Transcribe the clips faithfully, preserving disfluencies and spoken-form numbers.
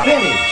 Finish. Bye.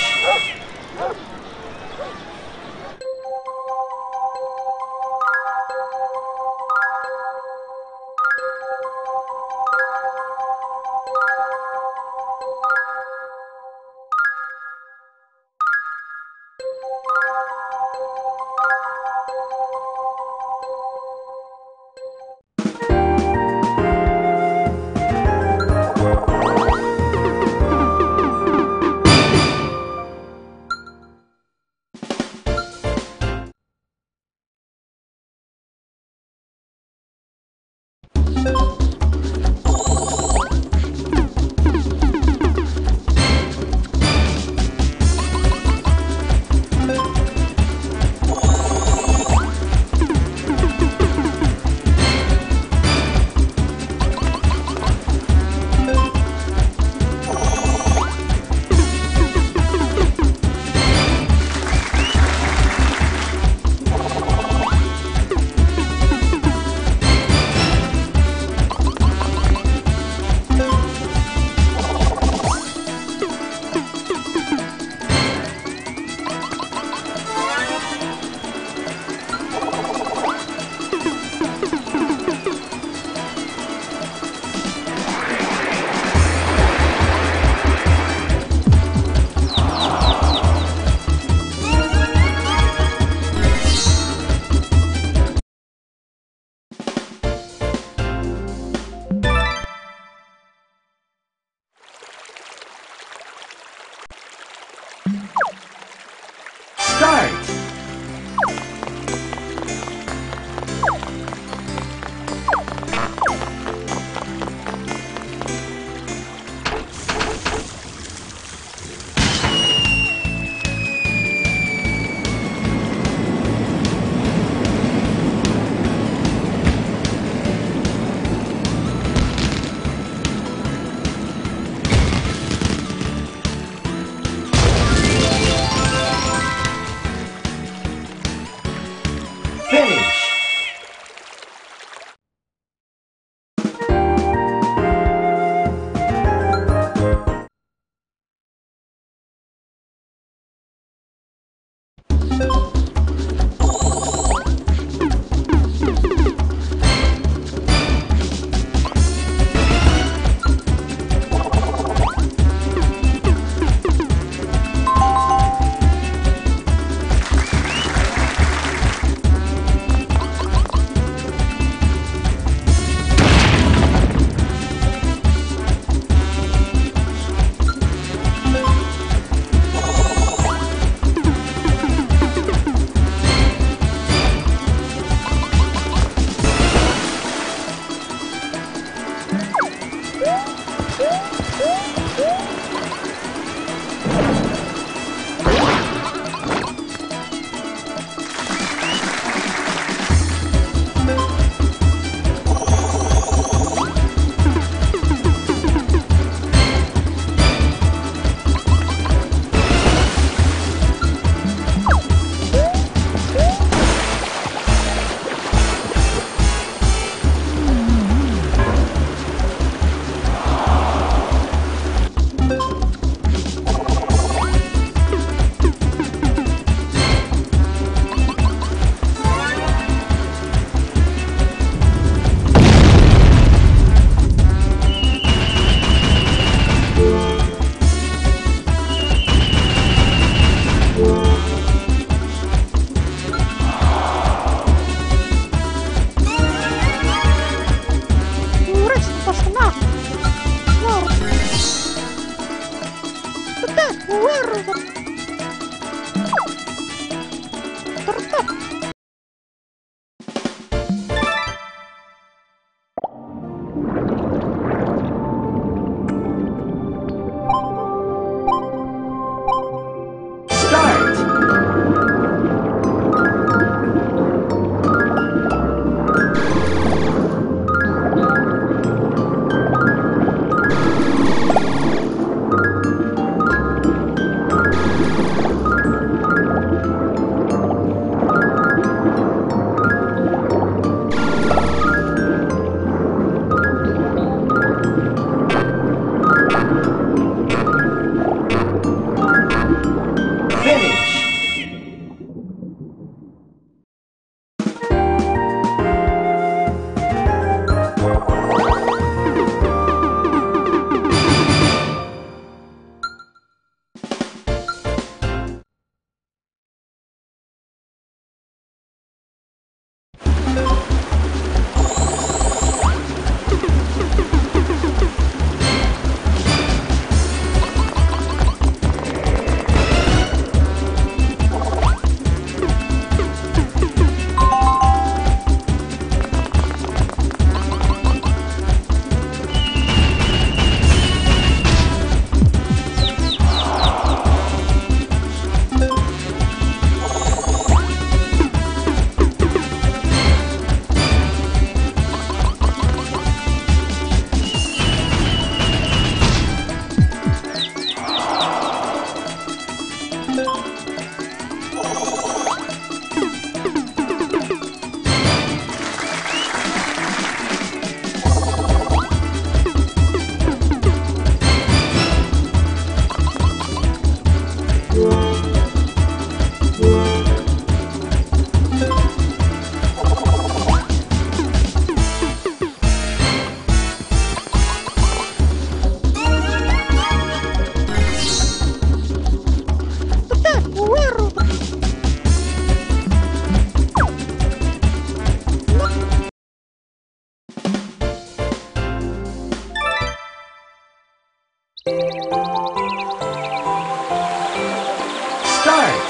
sides.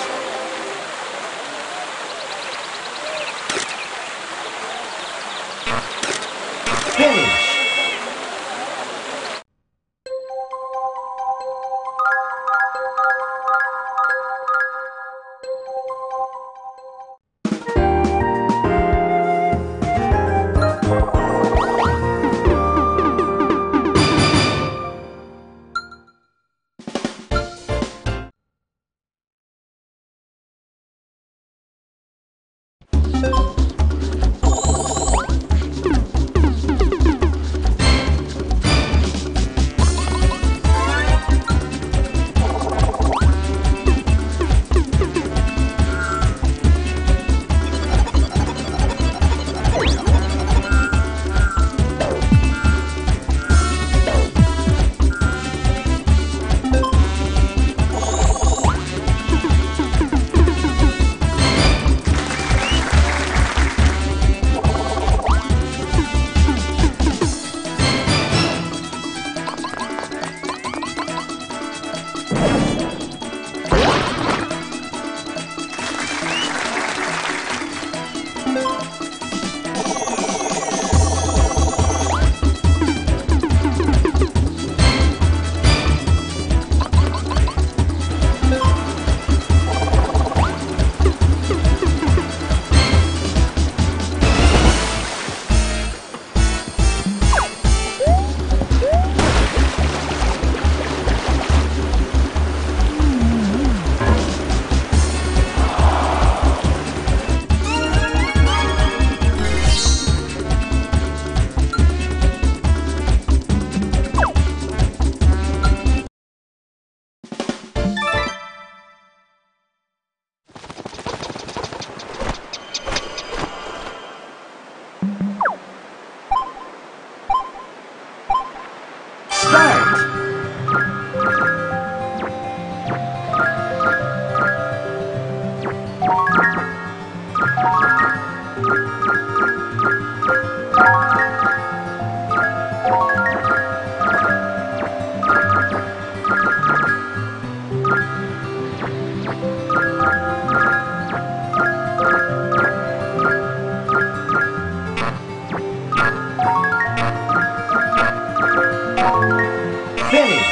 Finish.